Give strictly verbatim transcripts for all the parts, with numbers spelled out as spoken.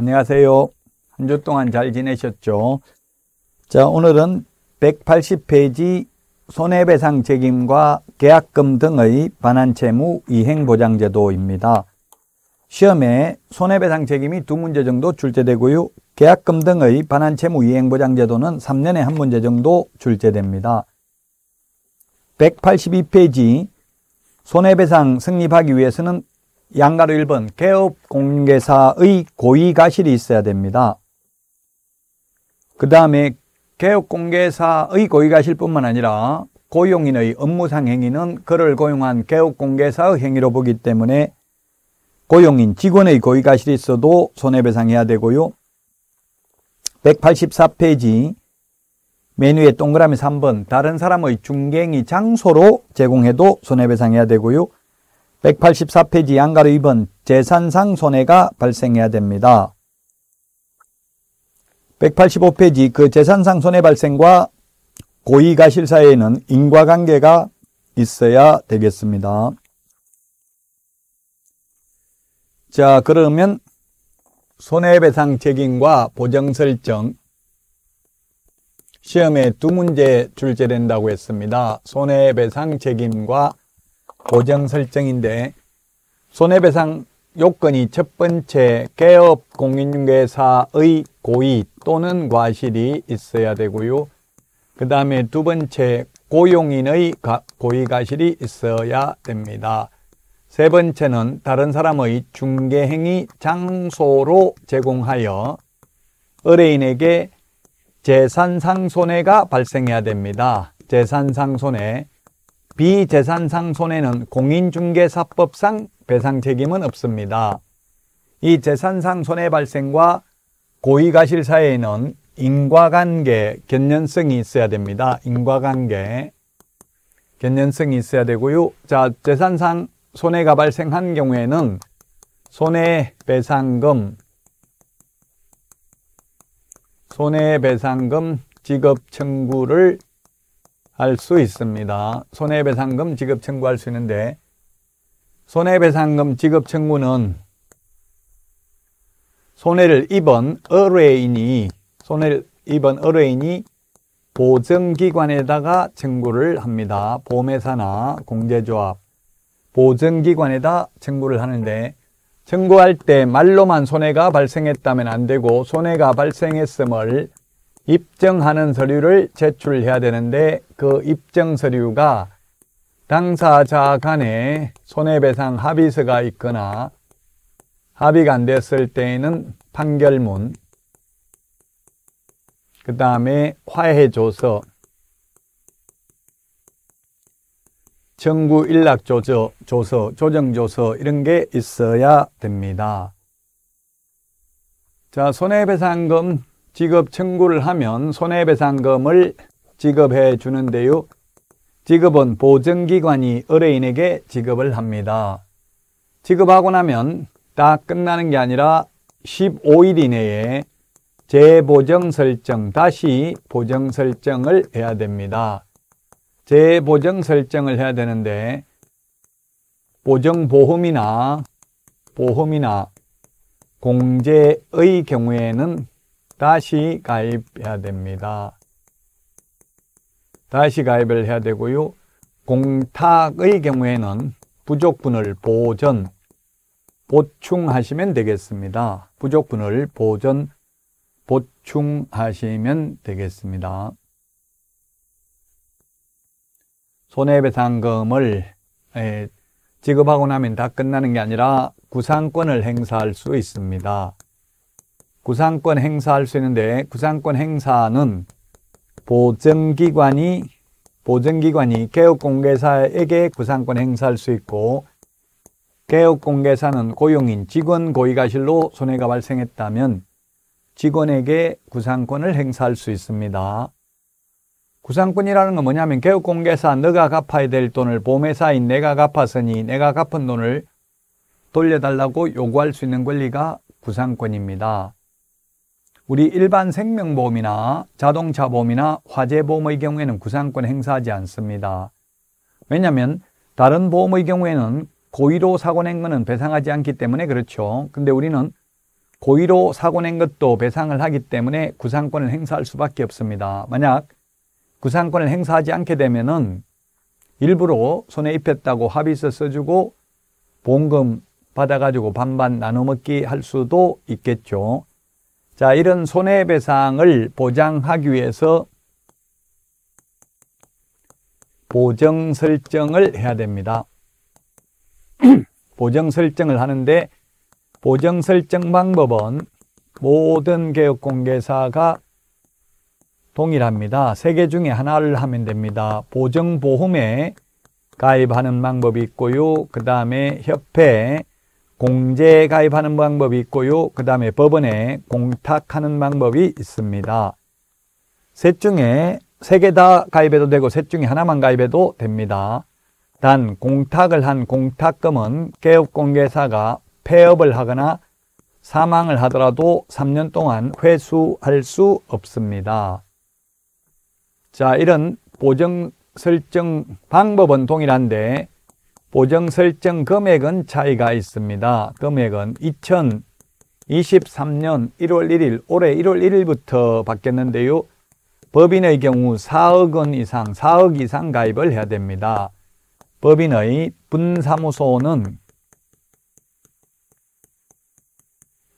안녕하세요. 한 주 동안 잘 지내셨죠? 자, 오늘은 백팔십 페이지 손해배상 책임과 계약금 등의 반환 채무 이행보장제도입니다. 시험에 손해배상 책임이 두 문제 정도 출제되고요. 계약금 등의 반환 채무 이행보장제도는 삼 년에 한 문제 정도 출제됩니다. 백팔십이 페이지 손해배상 승립하기 위해서는 양가로 일 번 개업공인중개사의 고의가실이 있어야 됩니다. 그 다음에 개업공인중개사의 고의가실뿐만 아니라 고용인의 업무상 행위는 그를 고용한 개업공인중개사의 행위로 보기 때문에 고용인 직원의 고의가실이 있어도 손해배상해야 되고요. 백팔십사 페이지 메뉴에 동그라미 삼 번 다른 사람의 중개행위 장소로 제공해도 손해배상해야 되고요. 백팔십사 페이지 양가로 이 번 재산상 손해가 발생해야 됩니다. 백팔십오 페이지 그 재산상 손해 발생과 고의가실 사이에는 인과관계가 있어야 되겠습니다. 자, 그러면 손해배상 책임과 보정 설정 시험에 두 문제 출제된다고 했습니다. 손해배상 책임과 보정 설정인데, 손해배상 요건이 첫 번째 개업 공인중개사의 고의 또는 과실이 있어야 되고요. 그 다음에 두 번째 고용인의 고의가실이 있어야 됩니다. 세 번째는 다른 사람의 중개행위 장소로 제공하여 의뢰인에게 재산상 손해가 발생해야 됩니다. 재산상 손해. 비재산상 손해는 공인중개사법상 배상 책임은 없습니다. 이 재산상 손해 발생과 고의가실 사이에는 인과관계, 견연성이 있어야 됩니다. 인과관계, 견연성이 있어야 되고요. 자, 재산상 손해가 발생한 경우에는 손해배상금, 손해배상금 지급 청구를 할 수 있습니다. 손해배상금 지급 청구할 수 있는데, 손해배상금 지급 청구는 손해를 입은 의뢰인이 손해를 입은 의뢰인이 보증기관에다가 청구를 합니다. 보험회사나 공제조합 보증기관에다 청구를 하는데, 청구할 때 말로만 손해가 발생했다면 안 되고 손해가 발생했음을 입증하는 서류를 제출해야 되는데, 그 입증 서류가 당사자 간의 손해배상 합의서가 있거나 합의가 안 됐을 때에는 판결문, 그 다음에 화해조서, 청구 일락조서, 조서, 조정조서 이런 게 있어야 됩니다. 자, 손해배상금 지급 청구를 하면 손해배상금을 지급해 주는데요. 지급은 보증기관이 의뢰인에게 지급을 합니다. 지급하고 나면 딱 끝나는 게 아니라 십오 일 이내에 재보정 설정, 다시 보정 설정을 해야 됩니다. 재보정 설정을 해야 되는데, 보정보험이나 보험이나 공제의 경우에는 다시 가입해야 됩니다. 다시 가입을 해야 되고요. 공탁의 경우에는 부족분을 보전, 보충하시면 되겠습니다. 부족분을 보전, 보충하시면 되겠습니다. 손해배상금을 지급하고 나면 다 끝나는 게 아니라 구상권을 행사할 수 있습니다. 구상권 행사할 수 있는데, 구상권 행사는 보증기관이 보증기관이 개업공개사에게 구상권 행사할 수 있고, 개업공개사는 고용인 직원 고의가실로 손해가 발생했다면 직원에게 구상권을 행사할 수 있습니다. 구상권이라는 건 뭐냐면, 개업공개사 너가 갚아야 될 돈을 보험회사인 내가 갚았으니 내가 갚은 돈을 돌려달라고 요구할 수 있는 권리가 구상권입니다. 우리 일반 생명보험이나 자동차보험이나 화재보험의 경우에는 구상권 행사하지 않습니다. 왜냐하면 다른 보험의 경우에는 고의로 사고 낸 것은 배상하지 않기 때문에 그렇죠. 근데 우리는 고의로 사고 낸 것도 배상을 하기 때문에 구상권을 행사할 수밖에 없습니다. 만약 구상권을 행사하지 않게 되면은 일부러 손해 입혔다고 합의서 써주고 보험금 받아가지고 반반 나눠먹기 할 수도 있겠죠. 자, 이런 손해배상을 보장하기 위해서 보정 설정을 해야 됩니다. 보정 설정을 하는데 보정 설정 방법은 모든 개업공개사가 동일합니다. 세 개 중에 하나를 하면 됩니다. 보증보험에 가입하는 방법이 있고요. 그 다음에 협회 공제 가입하는 방법이 있고요. 그 다음에 법원에 공탁하는 방법이 있습니다. 셋 중에 세 개 다 가입해도 되고 셋 중에 하나만 가입해도 됩니다. 단 공탁을 한 공탁금은 개업공개사가 폐업을 하거나 사망을 하더라도 삼 년 동안 회수할 수 없습니다. 자, 이런 보정 설정 방법은 동일한데 보정 설정 금액은 차이가 있습니다. 금액은 이천이십삼 년 일월 일 일, 올해 일월 일 일부터 바뀌었는데요. 법인의 경우 사억 원 이상, 사억 이상 가입을 해야 됩니다. 법인의 분사무소는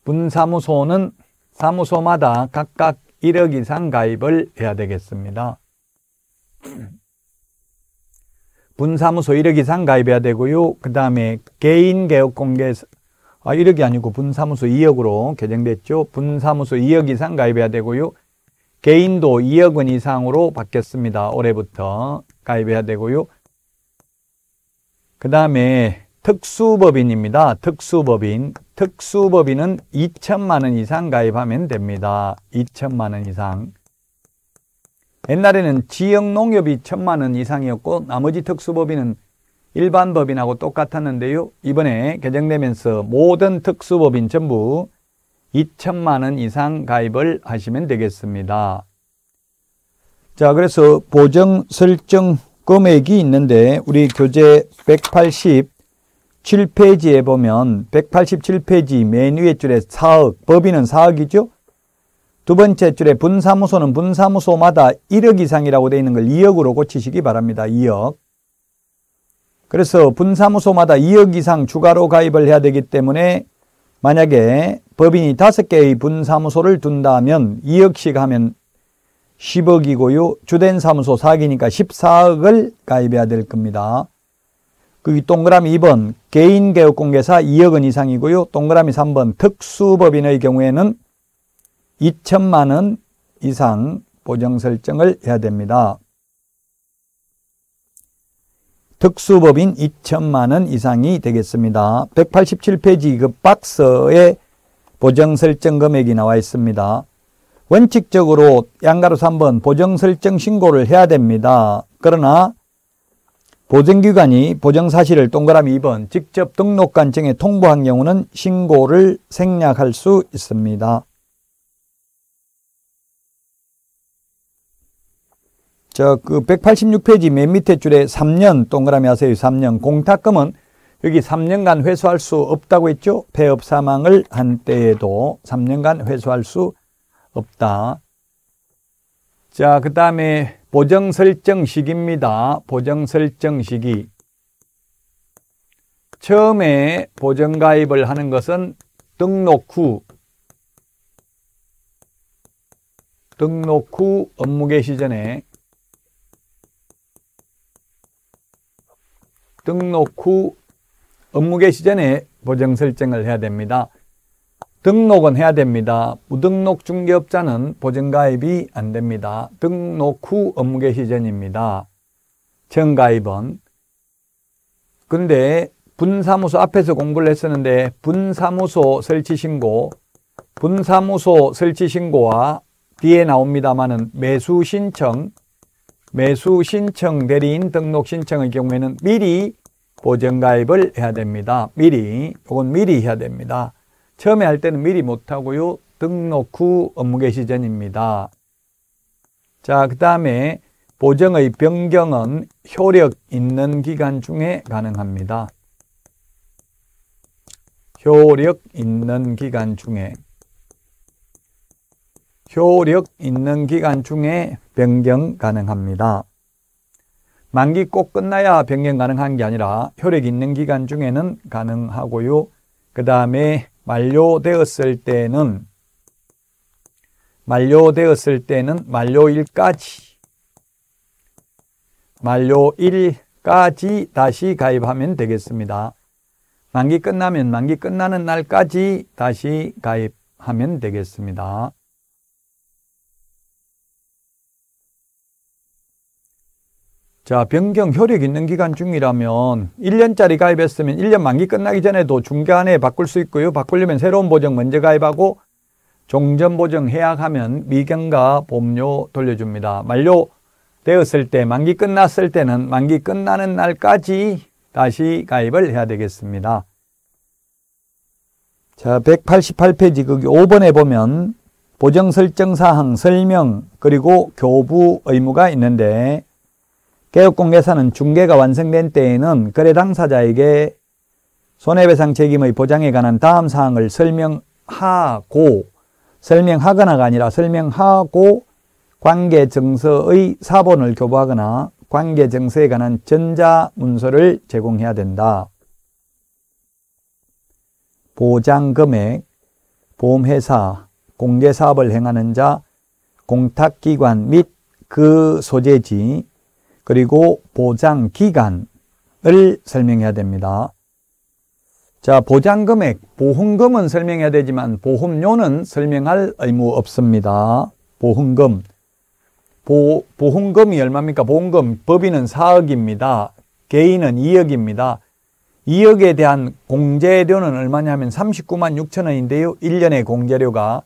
분사무소는 사무소마다 각각 일억 이상 가입을 해야 되겠습니다. 분사무소 일억 이상 가입해야 되고요. 그 다음에 개인 개업공개사, 아, 일억이 아니고 분사무소 이억으로 개정됐죠. 분사무소 이억 이상 가입해야 되고요. 개인도 이억 원 이상으로 바뀌었습니다. 올해부터 가입해야 되고요. 그 다음에 특수법인입니다. 특수법인. 특수법인은 이천만 원 이상 가입하면 됩니다. 이천만 원 이상. 옛날에는 지역농협이 천만 원 이상이었고 나머지 특수법인은 일반 법인하고 똑같았는데요. 이번에 개정되면서 모든 특수법인 전부 이천만 원 이상 가입을 하시면 되겠습니다. 자, 그래서 보정 설정 금액이 있는데 우리 교재 백팔십칠 페이지에 보면 백팔십칠 페이지 맨 위에 줄에 사억, 법인은 사억이죠. 두 번째 줄에 분사무소는 분사무소마다 일억 이상이라고 되어 있는 걸 이억으로 고치시기 바랍니다. 이억. 그래서 분사무소마다 이억 이상 추가로 가입을 해야 되기 때문에 만약에 법인이 다섯 개의 분사무소를 둔다면 이억씩 하면 십억이고요. 주된 사무소 사억이니까 십사억을 가입해야 될 겁니다. 그 동그라미 이 번 개인 개업공개사 이억 원 이상이고요. 동그라미 삼 번 특수법인의 경우에는 이천만 원 이상 보정 설정을 해야 됩니다. 특수법인 이천만 원 이상이 되겠습니다. 백팔십칠 페이지 그 박스에 보정 설정 금액이 나와 있습니다. 원칙적으로 양가로 삼 번 보정 설정 신고를 해야 됩니다. 그러나 보증기관이 보정사실을 동그라미 이 번 직접 등록관청에 통보한 경우는 신고를 생략할 수 있습니다. 자, 그 백팔십육 페이지 맨 밑에 줄에 삼 년 동그라미 하세요. 삼 년. 공탁금은 여기 삼 년간 회수할 수 없다고 했죠. 폐업 사망을 한 때에도 삼 년간 회수할 수 없다. 자, 그 다음에 보정 설정 시기입니다. 보정 설정 시기. 처음에 보정 가입을 하는 것은 등록 후, 등록 후 업무 개시 전에, 등록 후 업무 개시 전에 보정 설정을 해야 됩니다. 등록은 해야 됩니다. 무등록 중개업자는 보증가입이 안 됩니다. 등록 후 업무 개시 전입니다. 전가입은. 근데 분사무소 앞에서 공부를 했었는데 분사무소 설치신고, 분사무소 설치신고와 뒤에 나옵니다만은 매수신청, 매수신청 대리인 등록신청의 경우에는 미리 보증가입을 해야 됩니다. 미리, 이건 미리 해야 됩니다. 처음에 할 때는 미리 못하고요. 등록 후 업무 개시 전입니다. 자, 그 다음에 보정의 변경은 효력 있는 기간 중에 가능합니다. 효력 있는 기간 중에. 효력 있는 기간 중에 변경 가능합니다. 만기 꼭 끝나야 변경 가능한 게 아니라 효력 있는 기간 중에는 가능하고요. 그 다음에 만료되었을 때는 만료되었을 때는 만료일까지 만료일까지 다시 가입하면 되겠습니다. 만기 끝나면 만기 끝나는 날까지 다시 가입하면 되겠습니다. 자, 변경 효력 있는 기간 중이라면 일 년짜리 가입했으면 일 년 만기 끝나기 전에도 중간에 바꿀 수 있고요. 바꾸려면 새로운 보증 먼저 가입하고 종전 보증 해약하면 미경과 보험료 돌려줍니다. 만료되었을 때, 만기 끝났을 때는 만기 끝나는 날까지 다시 가입을 해야 되겠습니다. 자, 백팔십팔 페이지 거기 오 번에 보면 보증 설정 사항 설명 그리고 교부 의무가 있는데 개업공개사는 중개가 완성된 때에는 거래 당사자에게 손해배상 책임의 보장에 관한 다음 사항을 설명하고 설명하거나가 아니라 설명하고 관계증서의 사본을 교부하거나 관계증서에 관한 전자문서를 제공해야 된다. 보장금액, 보험회사, 공개사업을 행하는 자, 공탁기관 및 그 소재지, 그리고 보장기간을 설명해야 됩니다. 자, 보장금액, 보험금은 설명해야 되지만 보험료는 설명할 의무 없습니다. 보험금, 보, 보험금이 얼마입니까? 보험금, 법인은 사 억입니다. 개인은 이 억입니다. 이 억에 대한 공제료는 얼마냐 하면 삼십구만 육천 원인데요. 일 년의 공제료가,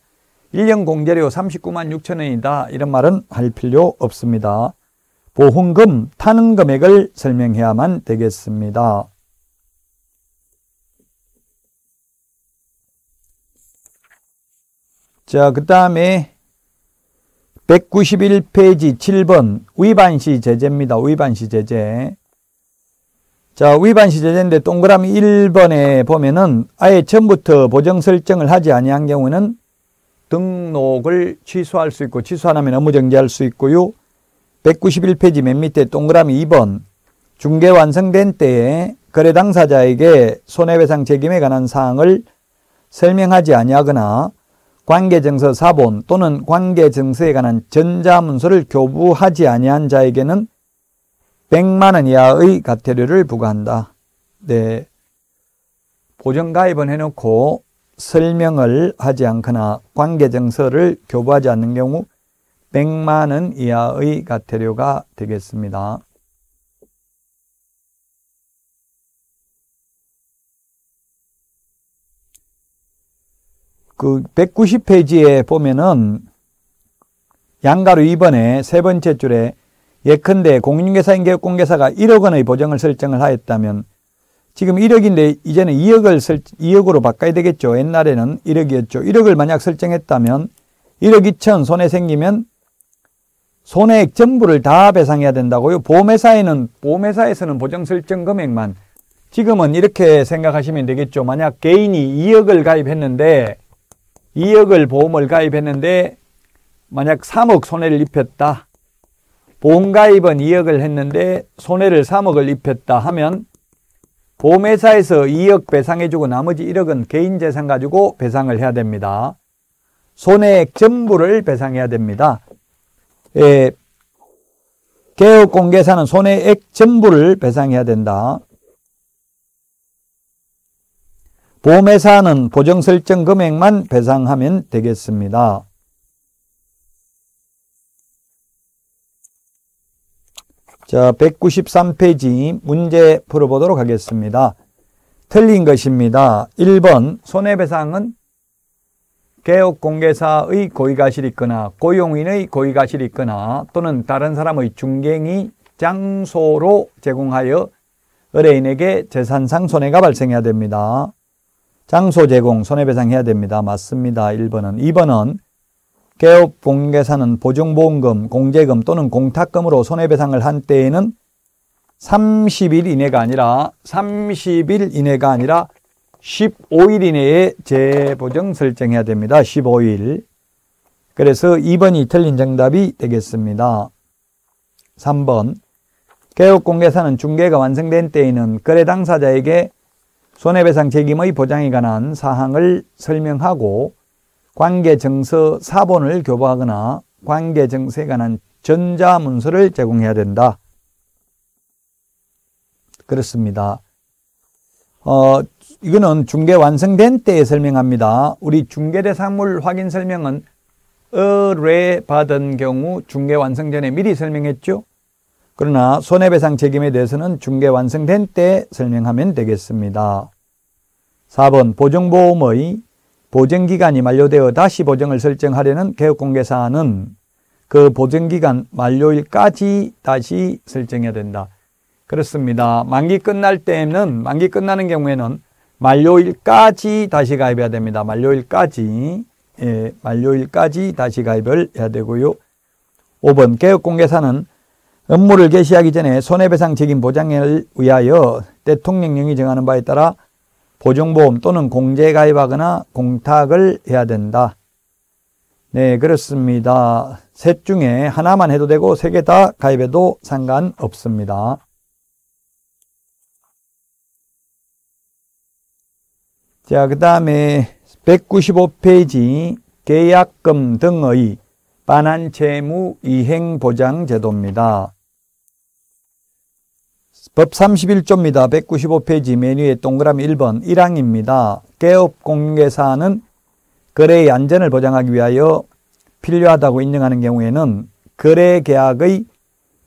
일 년 공제료 삼십구만 육천 원이다. 이런 말은 할 필요 없습니다. 보험금 타는 금액을 설명해야만 되겠습니다. 자, 그 다음에 백구십일 페이지 칠 번 위반시 제재입니다. 위반시 제재. 자, 위반시 제재인데 동그라미 일 번에 보면은 아예 처음부터 보증 설정을 하지 아니한 경우는 등록을 취소할 수 있고, 취소 안 하면 업무 정지할 수 있고요. 백구십일 페이지 맨 밑에 동그라미 이 번 중개 완성된 때에 거래 당사자에게 손해배상 책임에 관한 사항을 설명하지 아니하거나 관계증서 사본 또는 관계증서에 관한 전자문서를 교부하지 아니한 자에게는 백만 원 이하의 과태료를 부과한다. 네, 보증가입은 해놓고 설명을 하지 않거나 관계증서를 교부하지 않는 경우 백만 원 이하의 과태료가 되겠습니다. 그 백구십 페이지에 보면은 양가로 이 번에 세 번째 줄에 예컨대 공인중개사인 개업공개사가 일 억 원의 보증을 설정을 하였다면 지금 일 억인데 이제는 이 억을 설, 이 억으로 바꿔야 되겠죠. 옛날에는 일 억이었죠. 일 억을 만약 설정했다면 일 억 이천 손해 생기면 손해액 전부를 다 배상해야 된다고요. 보험회사에는, 보험회사에서는 보증 설정 금액만, 지금은 이렇게 생각하시면 되겠죠. 만약 개인이 이 억을 가입했는데, 이 억을 보험을 가입했는데, 만약 삼 억 손해를 입혔다. 보험 가입은 이 억을 했는데, 손해를 삼 억을 입혔다 하면, 보험회사에서 이 억 배상해주고 나머지 일 억은 개인 재산 가지고 배상을 해야 됩니다. 손해액 전부를 배상해야 됩니다. 예, 개업공개사는 손해액 전부를 배상해야 된다. 보험회사는 보증 설정 금액만 배상하면 되겠습니다. 자, 백구십삼 페이지 문제 풀어보도록 하겠습니다. 틀린 것입니다. 일 번 손해배상은 개업공개사의 고의가실이 있거나 고용인의 고의가실이 있거나 또는 다른 사람의 중갱이 장소로 제공하여 의뢰인에게 재산상 손해가 발생해야 됩니다. 장소 제공 손해배상해야 됩니다. 맞습니다. 일 번은. 이 번은 개업공개사는 보증보험금, 공제금 또는 공탁금으로 손해배상을 한 때에는 삼십 일 이내가 아니라 삼십 일 이내가 아니라 십오 일 이내에 재보증 설정해야 됩니다. 십오 일. 그래서 이 번이 틀린 정답이 되겠습니다. 삼 번, 개업공개사는 중개가 완성된 때에는 거래 당사자에게 손해배상 책임의 보장에 관한 사항을 설명하고 관계증서 사본을 교부하거나 관계증서에 관한 전자문서를 제공해야 된다. 그렇습니다. 어, 이거는 중개 완성된 때에 설명합니다. 우리 중개대상물 확인 설명은 의뢰받은 경우 중개 완성 전에 미리 설명했죠. 그러나 손해배상 책임에 대해서는 중개 완성된 때 설명하면 되겠습니다. 사 번, 보증보험의 보증기간이 만료되어 다시 보증을 설정하려는 개업공개사는 그 보증기간 만료일까지 다시 설정해야 된다. 그렇습니다. 만기 끝날 때에는, 만기 끝나는 경우에는 만료일까지 다시 가입해야 됩니다. 만료일까지, 예, 만료일까지 다시 가입을 해야 되고요. 오 번, 개업공개사는 업무를 개시하기 전에 손해배상 책임 보장을 위하여 대통령령이 정하는 바에 따라 보증보험 또는 공제 가입하거나 공탁을 해야 된다. 네, 그렇습니다. 셋 중에 하나만 해도 되고 세 개 다 가입해도 상관없습니다. 자, 그 다음에 백구십오 페이지 계약금 등의 반환 채무 이행 보장 제도입니다. 법 삼십일 조입니다. 백구십오 페이지 메뉴에 동그라미 일 번 일 항입니다. 개업공개사는 거래의 안전을 보장하기 위하여 필요하다고 인정하는 경우에는 거래 계약의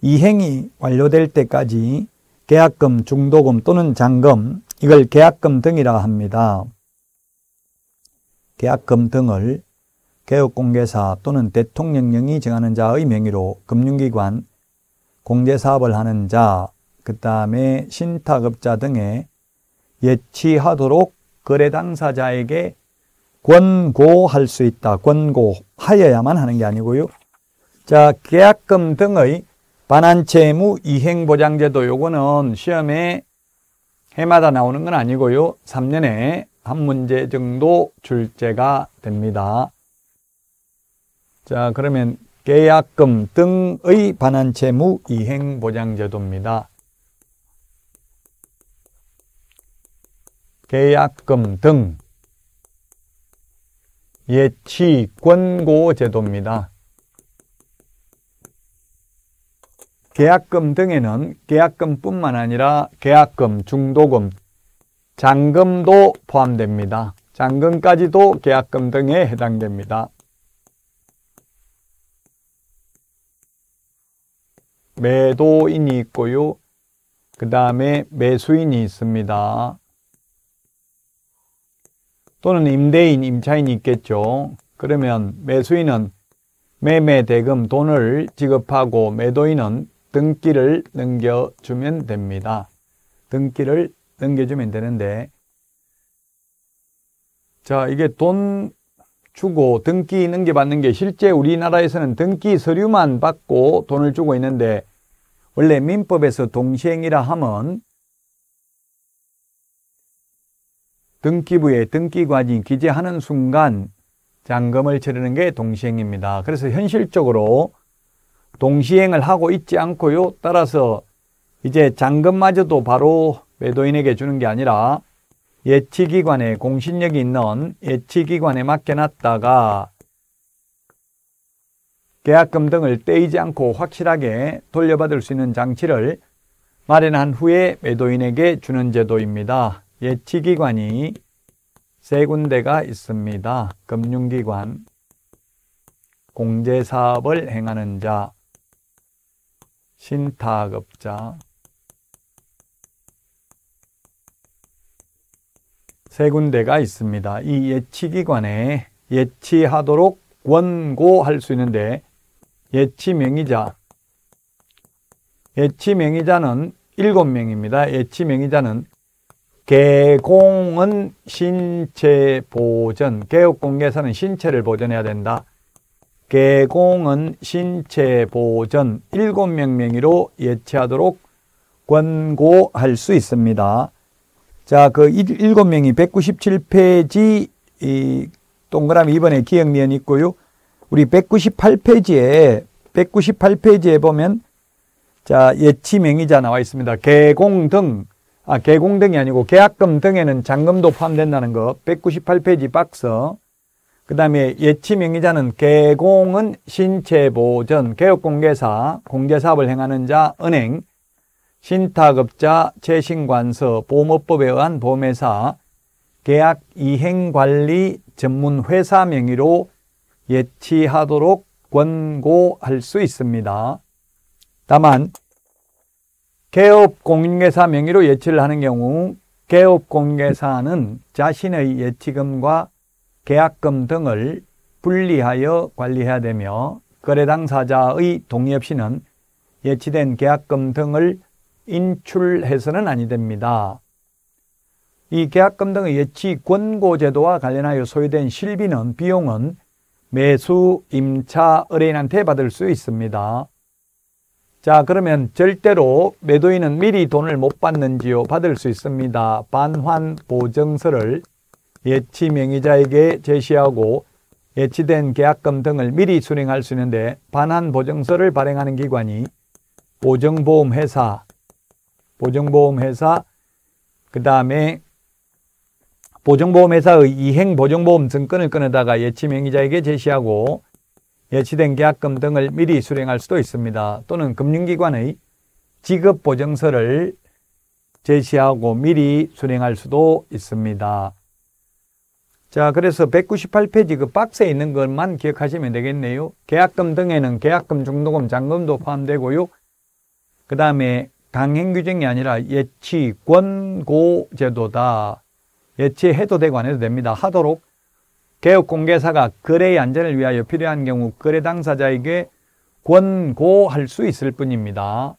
이행이 완료될 때까지 계약금, 중도금 또는 잔금, 이걸 계약금 등이라 합니다. 계약금 등을 개업공개사 또는 대통령령이 정하는 자의 명의로 금융기관, 공제사업을 하는 자, 그 다음에 신탁업자 등에 예치하도록 거래 당사자에게 권고할 수 있다. 권고하여야만 하는 게 아니고요. 자, 계약금 등의 반환채무 이행보장제도, 요거는 시험에 해마다 나오는 건 아니고요. 삼 년에 한 문제 정도 출제가 됩니다. 자, 그러면 계약금 등의 반환채무 이행보장제도입니다. 계약금 등 예치 권고 제도입니다. 계약금 등에는 계약금뿐만 아니라 계약금, 중도금, 잔금도 포함됩니다. 잔금까지도 계약금 등에 해당됩니다. 매도인이 있고요. 그 다음에 매수인이 있습니다. 또는 임대인, 임차인이 있겠죠. 그러면 매수인은 매매 대금 돈을 지급하고 매도인은 등기를 넘겨주면 됩니다. 등기를 넘겨주면 되는데, 자, 이게 돈 주고 등기 넘겨받는 게, 실제 우리나라에서는 등기 서류만 받고 돈을 주고 있는데, 원래 민법에서 동시행이라 하면 등기부에 등기관이 기재하는 순간 잔금을 치르는 게 동시행입니다. 그래서 현실적으로 동시행을 하고 있지 않고요. 따라서 이제 잔금마저도 바로 매도인에게 주는 게 아니라 예치기관에, 공신력이 있는 예치기관에 맡겨놨다가 계약금 등을 떼이지 않고 확실하게 돌려받을 수 있는 장치를 마련한 후에 매도인에게 주는 제도입니다. 예치기관이 세 군데가 있습니다. 금융기관, 공제사업을 행하는 자, 신탁업자. 세 군데가 있습니다. 이 예치기관에 예치하도록 권고할 수 있는데, 예치명의자, 예치명의자는 일곱 명입니다. 예치명의자는 개공은 신체 보전, 개업공개사는 신체를 보전해야 된다. 개공은 신체 보전, 일곱 명 명의로 예치하도록 권고할 수 있습니다. 자, 그 일곱 명이 백구십칠 페이지 이 동그라미 이 번에 기억리언 있고요. 우리 백구십팔 페이지에 백구십팔 페이지에 보면 자, 예치 명의자 나와 있습니다. 개공 등, 아, 개공 등이 아니고 계약금 등에는 잔금도 포함된다는 거. 백구십팔 페이지 박스. 그 다음에 예치 명의자는 개공은 신체 보전, 개업공개사, 공제사업을 행하는 자, 은행, 신탁업자, 채신관서, 보험업법에 의한 보험회사, 계약 이행관리 전문회사 명의로 예치하도록 권고할 수 있습니다. 다만 개업공인회사 명의로 예치를 하는 경우 개업공인회사는 자신의 예치금과 계약금 등을 분리하여 관리해야 되며 거래 당사자의 동의 없이는 예치된 계약금 등을 인출해서는 아니 됩니다. 이 계약금 등의 예치 권고 제도와 관련하여 소요된 실비는 비용은 매수, 임차, 의뢰인한테 받을 수 있습니다. 자, 그러면 절대로 매도인은 미리 돈을 못 받는지요? 받을 수 있습니다. 반환 보증서를 예치 명의자에게 제시하고 예치된 계약금 등을 미리 수령할 수 있는데 반환 보증서를 발행하는 기관이 보증보험회사, 보증보험회사, 그 다음에 보증보험회사의 이행보증보험 증권을 끊어다가 예치 명의자에게 제시하고 예치된 계약금 등을 미리 수령할 수도 있습니다. 또는 금융기관의 지급보증서를 제시하고 미리 수령할 수도 있습니다. 자, 그래서 백구십팔 페이지 그 박스에 있는 것만 기억하시면 되겠네요. 계약금 등에는 계약금, 중도금, 잔금도 포함되고요. 그 다음에 강행규정이 아니라 예치 권고 제도다. 예치해도 되고 안 해도 됩니다. 하도록 개업공개사가 거래의 안전을 위하여 필요한 경우 거래 당사자에게 권고할 수 있을 뿐입니다.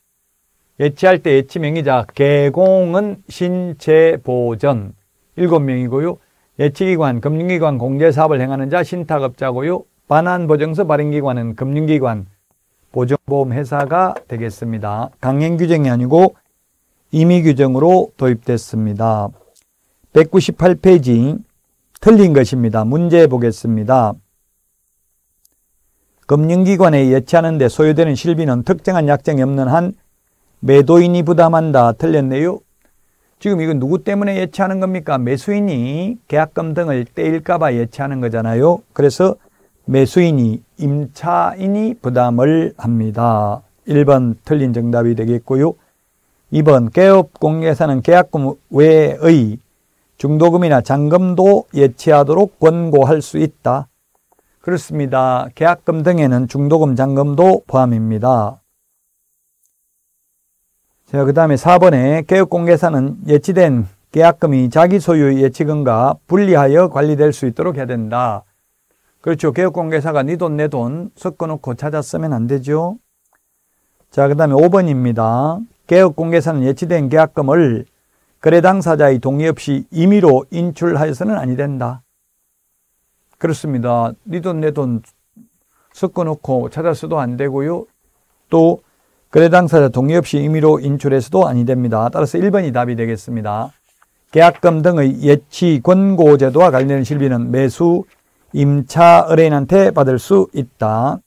예치할 때 예치 명의자 개공은 신체 보전 일곱 명이고요. 예치기관, 금융기관, 공제사업을 행하는 자 신탁업자고요. 반환보증서 발행기관은 금융기관, 보증보험회사가 되겠습니다. 강행규정이 아니고 임의규정으로 도입됐습니다. 백구십팔 페이지 틀린 것입니다. 문제 보겠습니다. 금융기관에 예치하는 데 소요되는 실비는 특정한 약정이 없는 한 매도인이 부담한다. 틀렸네요. 지금 이건 누구 때문에 예치하는 겁니까? 매수인이 계약금 등을 떼일까 봐 예치하는 거잖아요. 그래서 매수인이, 임차인이 부담을 합니다. 일 번 틀린 정답이 되겠고요. 이 번 개업공개사는 계약금 외의 중도금이나 잔금도 예치하도록 권고할 수 있다. 그렇습니다. 계약금 등에는 중도금, 잔금도 포함입니다. 자, 그 다음에 사 번에 개업공개사는 예치된 계약금이 자기 소유의 예치금과 분리하여 관리될 수 있도록 해야 된다. 그렇죠. 개업공개사가 네 돈, 내 돈 섞어놓고 찾았으면 안 되죠. 자, 그 다음에 오 번입니다. 개업공개사는 예치된 계약금을 거래 당사자의 동의 없이 임의로 인출하여서는 아니 된다. 그렇습니다. 네 돈 내 돈 섞어놓고 찾아서도 안 되고요. 또 거래 당사자 동의 없이 임의로 인출해서도 아니 됩니다. 따라서 일 번이 답이 되겠습니다. 계약금 등의 예치 권고 제도와 관련된 실비는 매수, 임차, 의뢰인한테 받을 수 있다.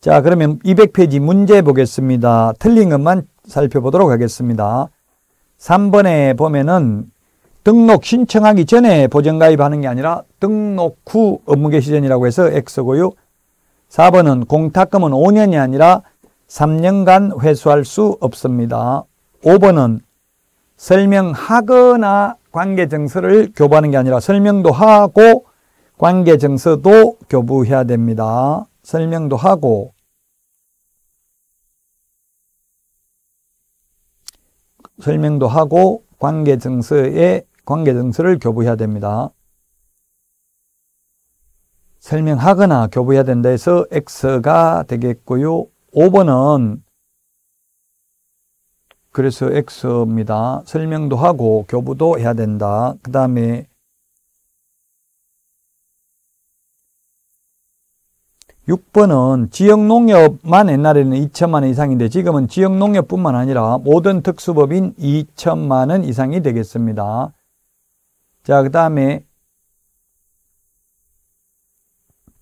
자, 그러면 이백 페이지 문제 보겠습니다. 틀린 것만 살펴보도록 하겠습니다. 삼 번에 보면은 등록 신청하기 전에 보증가입하는 게 아니라 등록 후 업무개시전이라고 해서 X고요. 사 번은 공탁금은 오 년이 아니라 삼 년간 회수할 수 없습니다. 오 번은 설명하거나 관계증서를 교부하는 게 아니라 설명도 하고 관계증서도 교부해야 됩니다. 설명도 하고 설명도 하고 관계증서에 관계증서를 교부해야 됩니다. 설명하거나 교부해야 된다 해서 X가 되겠고요. 오 번은 그래서 X입니다. 설명도 하고 교부도 해야 된다. 그 다음에 육 번은 지역농협만 옛날에는 이천만 원 이상인데 지금은 지역농협뿐만 아니라 모든 특수법인 이천만 원 이상이 되겠습니다. 자, 그 다음에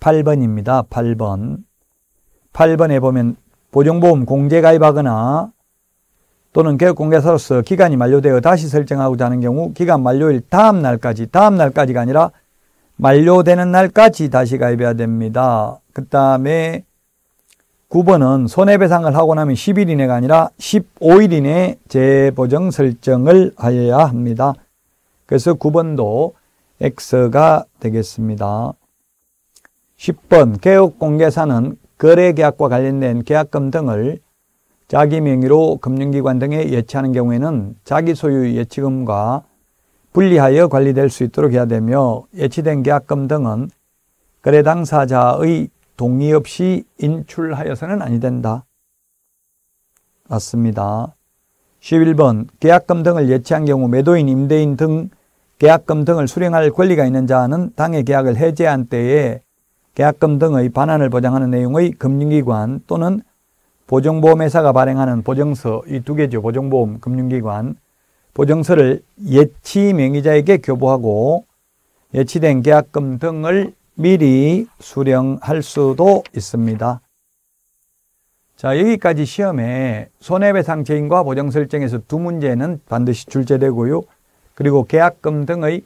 팔 번입니다. 팔 번. 팔 번에 보면 보증보험 공제 가입하거나 또는 개업공개사로서 기간이 만료되어 다시 설정하고자 하는 경우 기간 만료일 다음 날까지, 다음 날까지가 아니라 만료되는 날까지 다시 가입해야 됩니다. 그 다음에 구 번은 손해배상을 하고 나면 십 일 이내가 아니라 십오 일 이내에 재보정 설정을 하여야 합니다. 그래서 구 번도 X가 되겠습니다. 십 번 개업공개사는 거래계약과 관련된 계약금 등을 자기 명의로 금융기관 등에 예치하는 경우에는 자기 소유 예치금과 분리하여 관리될 수 있도록 해야 되며, 예치된 계약금 등은 거래 당사자의 동의 없이 인출하여서는 아니 된다. 맞습니다. 십일 번 계약금 등을 예치한 경우 매도인, 임대인 등 계약금 등을 수령할 권리가 있는 자는 당해 계약을 해제한 때에 계약금 등의 반환을 보장하는 내용의 금융기관 또는 보증보험회사가 발행하는 보증서, 이 두 개죠. 보증보험, 금융기관. 보증서를 예치 명의자에게 교부하고 예치된 계약금 등을 미리 수령할 수도 있습니다. 자, 여기까지 시험에 손해배상 책임과 보증설정에서 두 문제는 반드시 출제되고요. 그리고 계약금 등의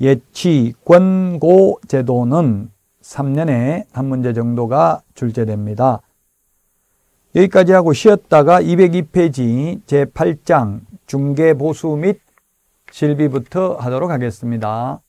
예치 권고 제도는 삼 년에 한 문제 정도가 출제됩니다. 여기까지 하고 쉬었다가 이백이 페이지 제팔 장 중개보수 및 실비부터 하도록 하겠습니다.